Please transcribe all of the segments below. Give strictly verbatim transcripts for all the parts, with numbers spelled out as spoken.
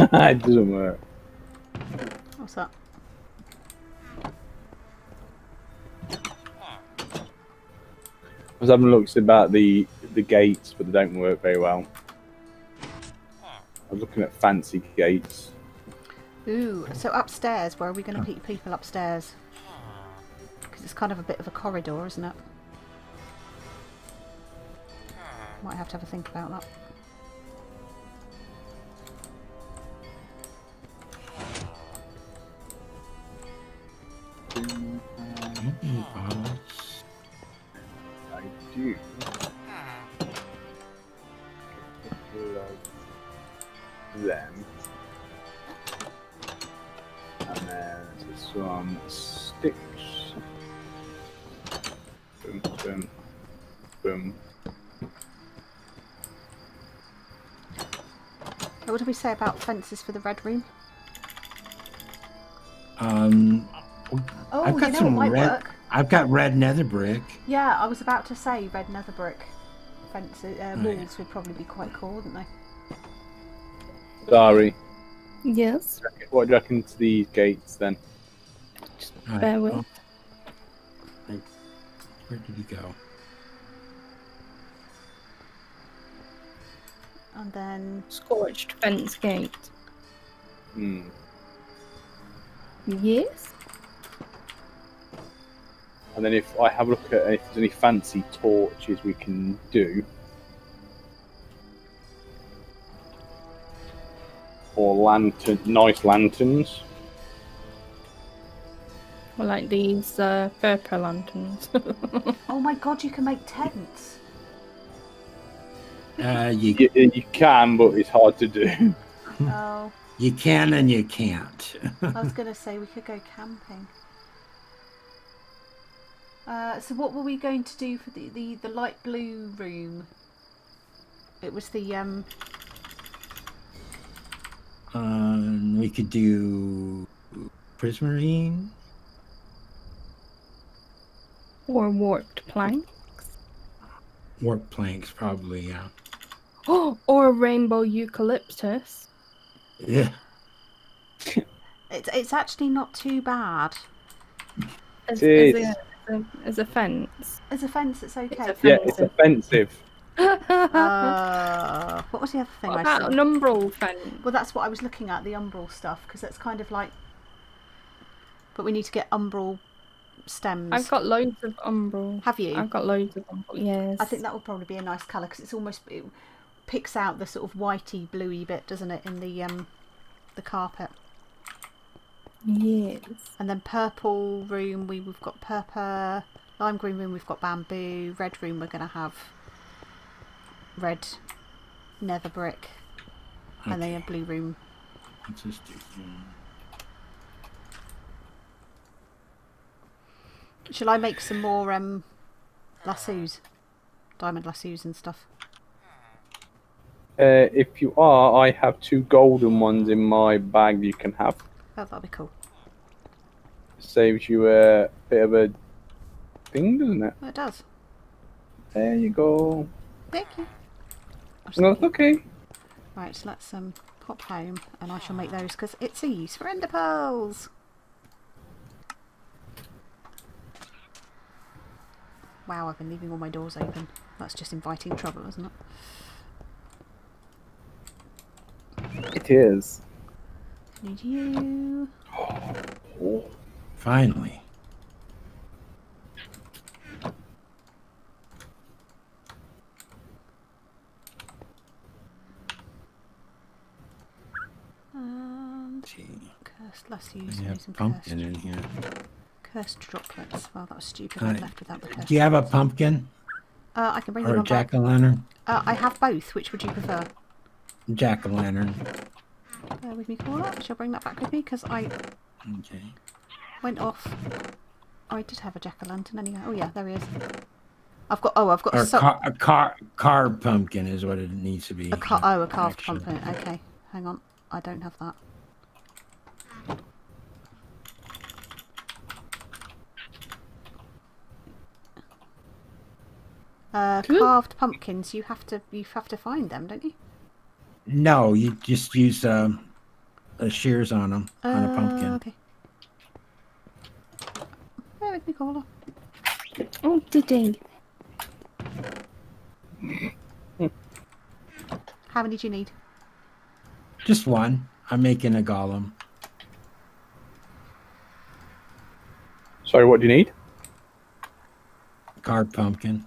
It didn't work. What's that? I was having looks about the the gates, but they don't work very well. I was looking at fancy gates. Ooh, so upstairs, where are we going to put people upstairs? Because it's kind of a bit of a corridor, isn't it? Might have to have a think about that. Them and then some sticks. Boom, boom, boom. What did we say about fences for the red room? Um, oh, I've got you know some red. Work. I've got red nether brick. Yeah, I was about to say red nether brick fences. Uh, walls right. would probably be quite cool, wouldn't they? Dari. Yes. What do you reckon to these gates then? Just bear with. Where did he go? And then scorched fence gate. Hmm. Yes. And then if I have a look at if there's any fancy torches we can do. Or lantern, nice lanterns. Or like these uh, Verpa lanterns. Oh my god, you can make tents. Uh, you, you, you can, but it's hard to do. Oh. You can and you can't. I was going to say we could go camping. Uh, so what were we going to do for the, the, the light blue room? It was the... Um, Um, we could do prismarine or warped planks. Warped planks, probably, yeah. Oh, or rainbow eucalyptus. Yeah. It's it's actually not too bad. As, as, a, as a fence. As a fence, it's okay. It's yeah, it's offensive. uh, what was the other thing? What about I said? An umbral fence? Well, that's what I was looking at, the umbral stuff, because that's kind of like. But we need to get umbral stems. I've got loads of umbral. Have you? I've got loads of umbral. Yes. I think that will probably be a nice colour because it's almost it picks out the sort of whitey bluey bit, doesn't it, in the um the carpet? Yes. And then purple room we we've got purple. Lime green room we've got bamboo. Red room we're gonna have. Red nether brick okay. And then a blue room. Let's just do shall I make some more um lassos, diamond lassos and stuff? Uh, if you are, I have two golden ones in my bag you can have. Oh, that'll be cool. Saves you a bit of a thing, doesn't it? It does. There you go. Thank you. No, it's okay. Right, so let's um, pop home and I shall make those because it's a use for ender pearls. Wow, I've been leaving all my doors open. That's just inviting trouble, isn't it? It is. Need you. Finally. Cursed lassos. Yeah, pumpkin cursed. In here. Cursed droplets. Well, that was stupid. I uh, left without the cursed. Do you have a pumpkin? Uh, I can bring or them on back. Or a jack-o'-lantern? Uh, I have both. Which would you prefer? Jack-o'-lantern. Bear with me, Cora. Shall I bring that back with me? Because I okay. went off. Oh, I did have a jack-o'-lantern anyway. Oh, yeah, there he is. I've got... Oh, I've got... Or so car a car carved pumpkin is what it needs to be. A car oh, a carved action. Pumpkin. Okay. Hang on. I don't have that. Uh, carved pumpkins. You have to you have to find them, don't you? No, you just use um, uh, shears on them, uh, on a pumpkin. Okay. That would be cool. Oh, dang. How many do you need? Just one. I'm making a golem. Sorry, what do you need? Carved pumpkin.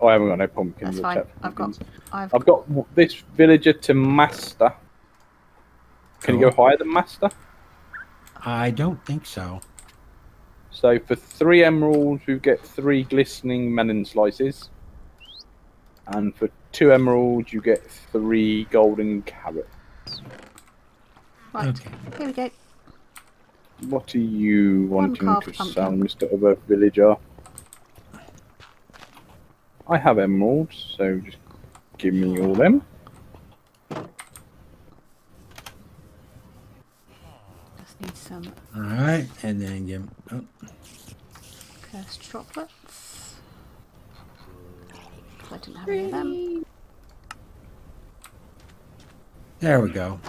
Oh, I haven't got no pumpkins. That's fine. I've got, I've... I've got this villager to master. Can cool. you go higher than master? I don't think so. So for three emeralds, we get three glistening melon slices. And for two emeralds, you get three golden carrots. Right, okay. Here we go. What are you wanting to sell, Mister Other Villager? I have emeralds, so just give me all them. Just need some. All right, and then give oh. cursed chocolates. I didn't have any of them. There we go.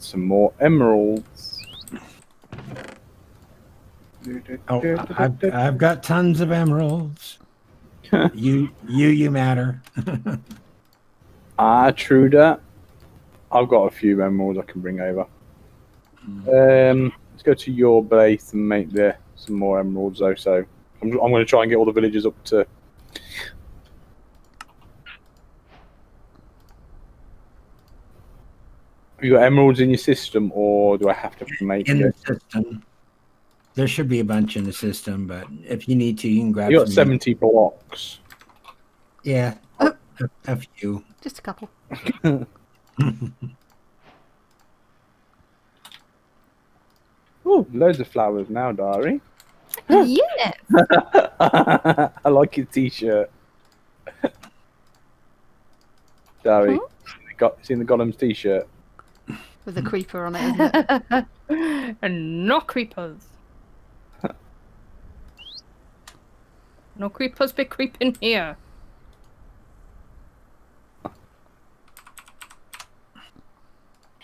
Some more emeralds. Oh, I've, I've got tons of emeralds. you, you, you matter. Ah, Truda. I've got a few emeralds I can bring over. Um, let's go to your base and make there some more emeralds, though. So I'm, I'm going to try and get all the villagers up to. You got emeralds in your system, or do I have to make in it? The system? There should be a bunch in the system, but if you need to, you can grab. You got some seventy meat. blocks. Yeah, oh. a, a few. Just a couple. Oh, loads of flowers now, Dari. Yes. I like your T-shirt, Dari. Huh? Got seen the Golem's T-shirt. With a creeper on it, isn't it? And no creepers. No creepers be creeping here.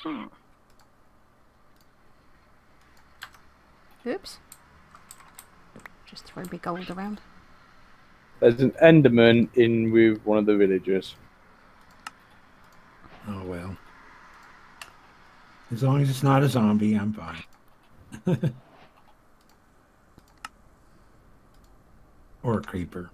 Hmm. Oops. Just throwing big gold around. There's an Enderman in with one of the villagers. Oh well. As long as it's not a zombie, I'm fine. Or a creeper.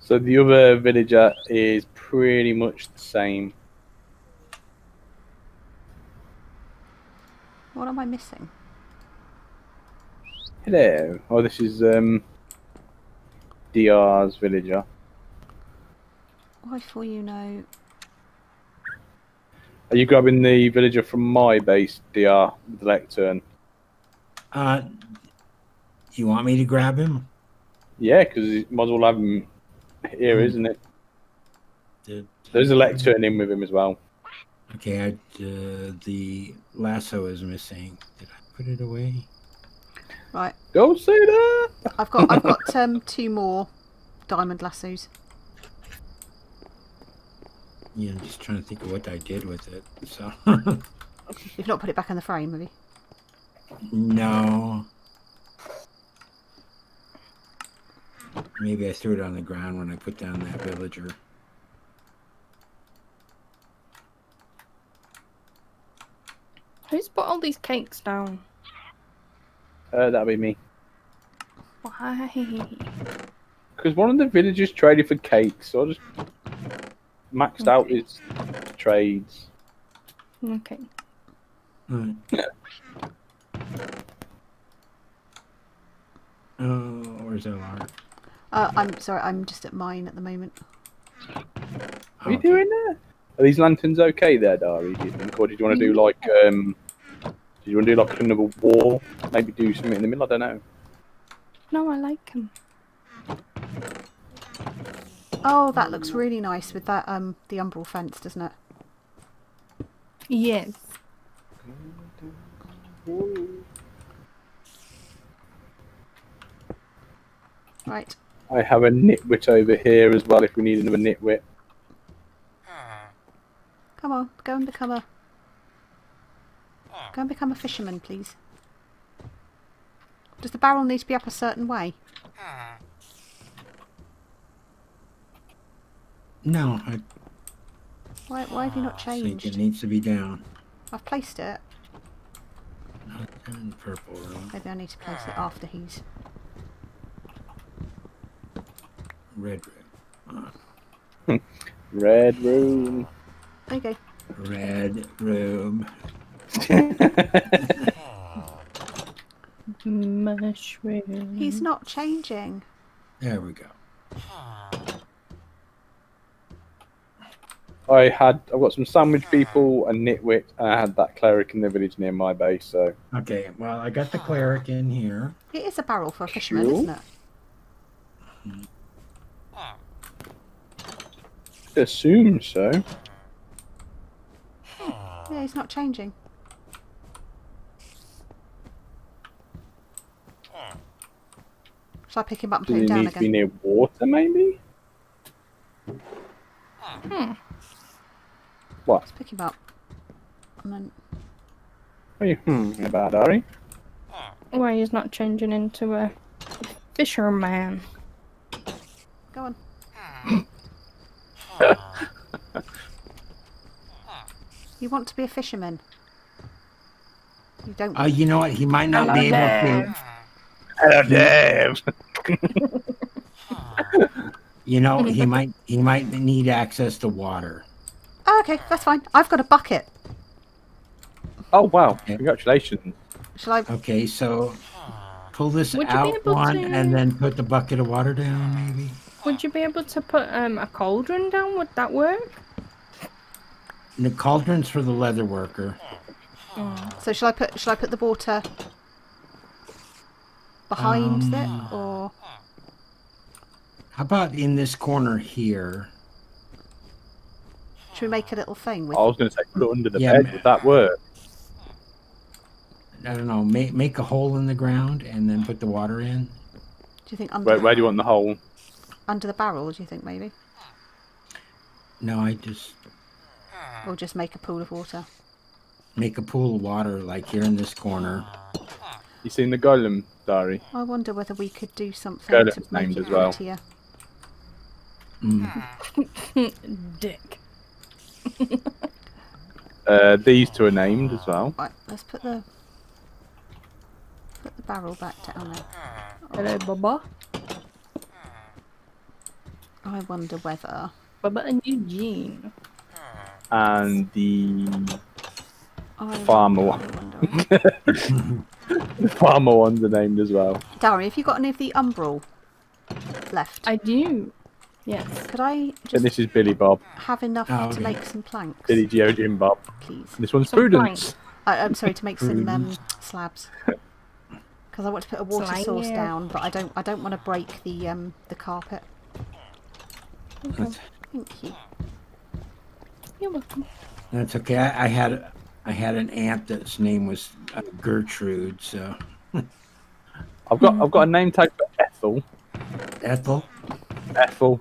So the other villager is pretty much the same. What am I missing? Hello. Oh, this is um, D R's villager. Why for you know? Are you grabbing the villager from my base, D R, with the lectern? Uh, you want me to grab him? Yeah, because you might as well have him here, mm. isn't it? Did... There's a lectern in with him as well. Okay, I, uh, the lasso is missing. Did I put it away? Right. Don't say that. I've got, I've got um, two more diamond lassos. Yeah, I'm just trying to think of what I did with it. So. You've not put it back in the frame, have you? No. Maybe I threw it on the ground when I put down that villager. Who's put all these cakes down? Uh, that'll be me. Why? Because one of the villagers traded for cakes, so I just maxed okay. out his trades. Okay. Right. Oh, where's L R? Uh, I'm sorry, I'm just at mine at the moment. What are you doing there? Are these lanterns okay there, Dari, do you think? Or did you want to do like, um, did you want to do like another wall? Maybe do something in the middle, I don't know. No, I like them. Oh, that looks really nice with that, um, the umbral fence, doesn't it? Yes. Right. I have a nitwit over here as well if we need another nitwit. Come on, go and become a... Go and become a fisherman, please. Does the barrel need to be up a certain way? No, I... Why, why have you not changed? I think it needs to be down. I've placed it. Not in purple, right? Maybe I need to place it after he's... Red room. Oh. Red room. There you go. Red room. Mushroom. He's not changing. There we go. I had, I've got some sandwich people, a nitwit, and I had that cleric in the village near my base, so. Okay, well, I got the cleric in here. It is a barrel for a fisherman, sure. Isn't it? Mm-hmm. Assume so. Yeah, he's not changing. Shall I pick him up and put him down again? Does he need to be near water, maybe? Hmm. What? Let's pick him up. And then... What are you hmm about, Ari? Well, he's not changing into a fisherman. Go on. You want to be a fisherman. You don't. Oh, uh, you know what? He might not Hello, be able to. Hello, Dave. You know, he might. He might need access to water. Oh, okay, that's fine. I've got a bucket. Oh wow! Okay. Congratulations. Shall I? Okay, so pull this Would out one, to... and then put the bucket of water down, maybe. Would you be able to put um, a cauldron down? Would that work? The cauldron's for the leather worker. Oh. So shall I put shall I put the water behind um, it, or how about in this corner here? Should we make a little thing? With... I was going to say put it under the yeah, bed. Would that work? I don't know. Make make a hole in the ground and then put the water in. Do you think under? Where, where do you want the hole? Under the barrel, do you think, maybe? No, I just... Or just make a pool of water. Make a pool of water, like here in this corner. You seen the golem, Dari? I wonder whether we could do something Golem's to make named it as well. Prettier. Mm. Dick. uh, these two are named as well. Right, let's put the... Put the barrel back down there. Oh. Hello, Baba. I wonder whether... What about a Eugene? And the... I farmer one. The farmer ones are named as well. Dari, have you got any of the umbral left? I do. Yes. Could I just... And this is Billy Bob. Have enough oh, to yeah. make some planks. Billy Geo Jim Bob. Please. This one's some Prudence. I, I'm sorry, to make some um, slabs. Because I want to put a water Slide source here. down, but I don't I don't want to break the um, the carpet. Okay. Thank you. You're welcome. That's okay. I, I had I had an aunt that's name was uh, Gertrude. So I've got I've got a name tag for Ethel. Ethel. Ethel.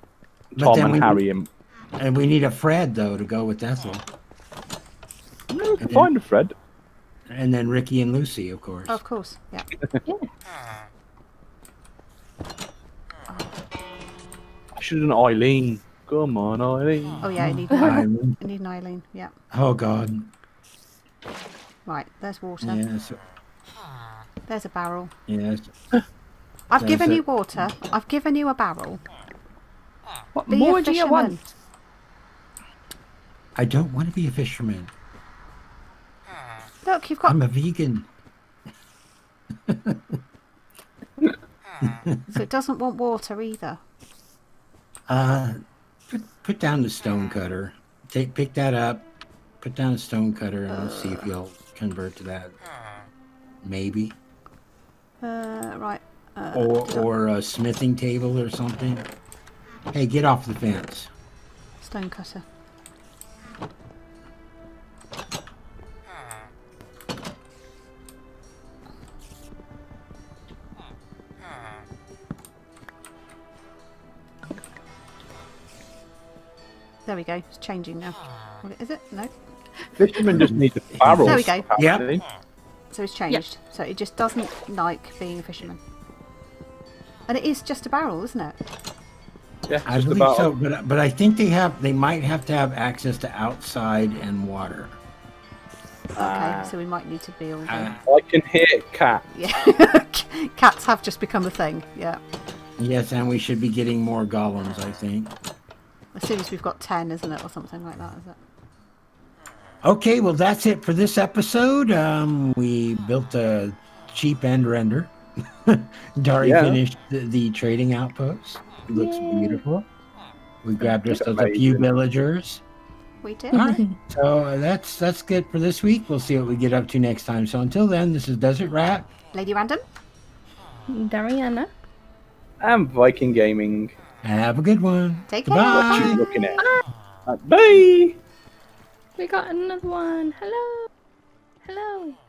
Tom and Harry. Need, and we need a Fred though to go with Ethel. No, we can find a Fred. And then Ricky and Lucy, of course. Oh, of course. Yeah. Yeah. Should an Eileen. Come on, Eileen. Oh yeah, I need an I need an Eileen, yeah. Oh god. Right, there's water. Yes. There's a barrel. Yes. I've there's given a... you water. I've given you a barrel. What be more do you want? I don't want to be a fisherman. Look, you've got I'm a vegan. So it doesn't want water either. Uh, put, put down the stone cutter. Take, pick that up. Put down the stone cutter and uh, we'll see if you'll convert to that. Maybe. Uh, right. Uh, or or I... a smithing table or something. Hey, get off the fence. Stone cutter. There we go. It's changing now. What is it? No. Fishermen just need the barrels. There we go. Yeah. So it's changed. Yep. So it just doesn't like being a fisherman. And it is just a barrel, isn't it? Yeah. I believe so, but but I think they have they might have to have access to outside and water. Okay, uh, so we might need to build. Uh, I can hear cats. Yeah. Cats have just become a thing. Yeah. Yes, and we should be getting more golems, I think. As soon as we've got ten, isn't it, or something like that, is it? Okay, well, that's it for this episode. Um, we built a cheap end render. Dari yeah. finished the, the trading outpost. It looks Yay. beautiful. We grabbed just a few villagers. We did. All right. So that's that's good for this week. We'll see what we get up to next time. So until then, this is Desert Rat, Lady Random, Dariana, and Viking Gaming. Have a good one. Take care. What you looking at? Bye. Bye. We got another one. Hello. Hello.